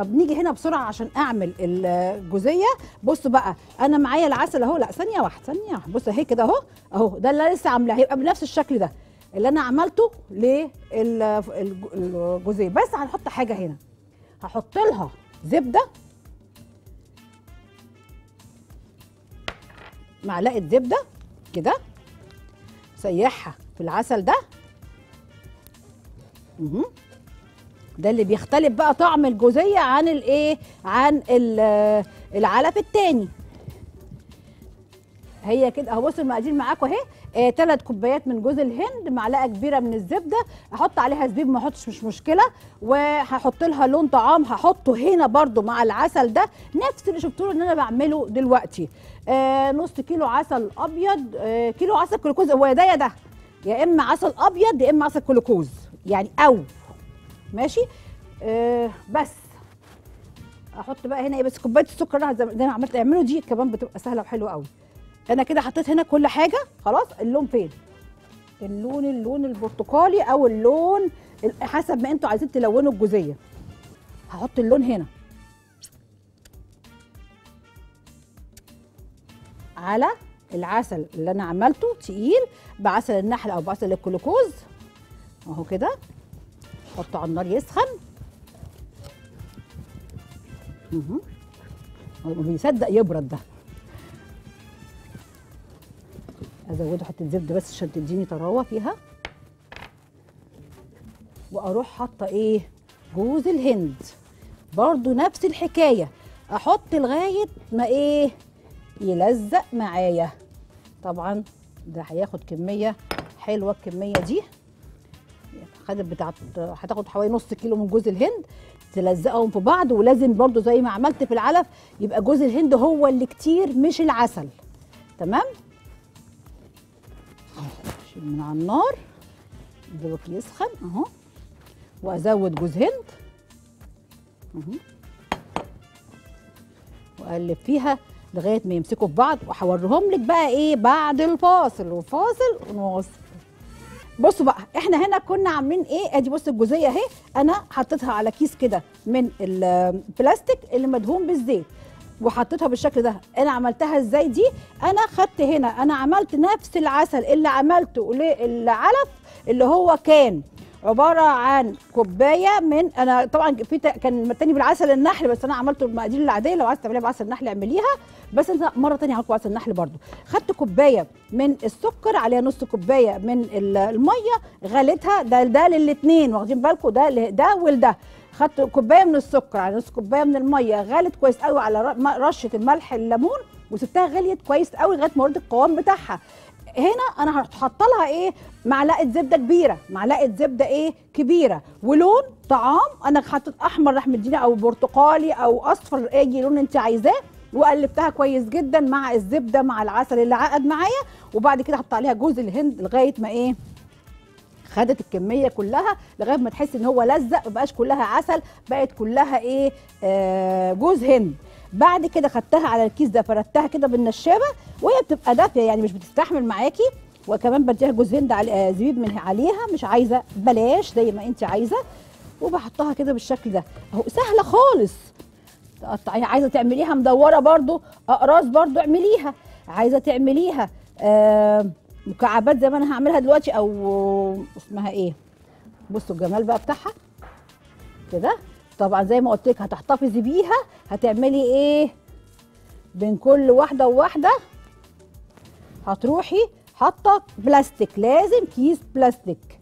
طب نيجي هنا بسرعه عشان اعمل الجوزيه. بصوا بقى انا معايا العسل اهو، لا ثانيه واحده ثانيه واحده، بص اهي كده اهو اهو، ده اللي لسه عاملاه، هيبقى بنفس الشكل ده اللي انا عملته للجوزيه، بس هنحط حاجه هنا، هحط لها زبده، معلقه زبده كده سيحها في العسل ده. ده اللي بيختلف بقى طعم الجوزيه عن الايه، عن العلف التاني. هي كده اهو، بصوا المقادير معاكم اهي، 3 كوبايات من جوز الهند، معلقه كبيره من الزبده، احط عليها زبيب ما احطش مش مشكله، وهحط لها لون طعام هحطه هنا برده مع العسل ده نفس اللي شفتوه ان انا بعمله دلوقتي. نص كيلو عسل ابيض، كيلو عسل كلوكوز، هو ده يا اما عسل ابيض يا اما عسل كلوكوز يعني، او ماشي. بس احط بقى هنا ايه، بس كوبايه السكر زي ما عملت، اعملوا دي كمان بتبقى سهله وحلوه قوي. انا كده حطيت هنا كل حاجه خلاص. اللون فين؟ اللون البرتقالي او اللون حسب ما انتوا عايزين تلونوا الجوزيه. هحط اللون هنا على العسل اللي انا عملته تقيل بعسل النحل او بعسل الكلوكوز اهو كده، حطه على النار يسخن. ما بيصدق يبرد ده. ازوده حته زبده بس عشان تديني طراوه فيها، واروح حاطه ايه، جوز الهند برضو نفس الحكايه، احط لغايه ما ايه يلزق معايا. طبعا ده هياخد كميه حلوه، الكميه دي خدت بتاعت، هتاخد حوالي نص كيلو من جوز الهند، تلزقهم في بعض. ولازم برضو زي ما عملت في العلف يبقى جوز الهند هو اللي كتير مش العسل. تمام، شيل من على النار دوبك يسخن اهو، وازود جوز هند اهو، واقلب فيها لغايه ما يمسكوا في بعض، وهوريهم لك بقى ايه بعد الفاصل. ونواصل. بصوا بقى احنا هنا كنا عاملين ايه، ادي بص الجوزيه اهي، انا حطيتها على كيس كده من البلاستيك اللي مدهون بالزيت وحطيتها بالشكل ده. انا عملتها ازاي دي؟ انا خدت هنا، انا عملت نفس العسل اللي عملته للعلف اللي هو كان عباره عن كوبايه من، انا طبعا في كان تاني بالعسل النحل بس انا عملته بالمقادير العاديه، لو عايزه تعمليها بعسل النحل اعمليها، بس انت مره تانيه عملت بعسل النحل برضو. خدت كوبايه من السكر عليها نص كوبايه من الميه، غليتها، ده للاثنين واخدين بالكم، ده ولده. خدت كوبايه من السكر على نص كوبايه من الميه، غلت كويس قوي على رشه الملح الليمون، وسبتها غليت كويس قوي لغايه ما وردت القوام بتاعها. هنا انا هحط لها ايه، معلقه زبده كبيره، معلقه زبده ايه كبيره، ولون طعام انا حطيت احمر رحمه دينا او برتقالي او اصفر، اي لون انت عايزاه، وقلبتها كويس جدا مع الزبده مع العسل اللي عقد معايا. وبعد كده حط عليها جوز الهند لغايه ما ايه خدت الكميه كلها، لغايه ما تحس ان هو لزق، ما بقاش كلها عسل، بقت كلها ايه، جوز هند. بعد كده خدتها على الكيس ده، فردتها كده بالنشابه وهي بتبقى دافيه يعني مش بتستحمل معاكي، وكمان بديها جوز هند على زبيب من عليها، مش عايزه بلاش زي ما انت عايزه، وبحطها كده بالشكل ده اهو، سهله خالص. عايزه تعمليها مدوره برضو، اقراص برضو اعمليها، عايزه تعمليها مكعبات زي ما انا هعملها دلوقتي، او اسمها ايه، بصوا الجمال بقى بتاعها كده. طبعا زي ما قلت لك هتحتفظي بيها، هتعملي ايه بين كل واحده وواحده، هتروحي حاطه بلاستيك، لازم كيس بلاستيك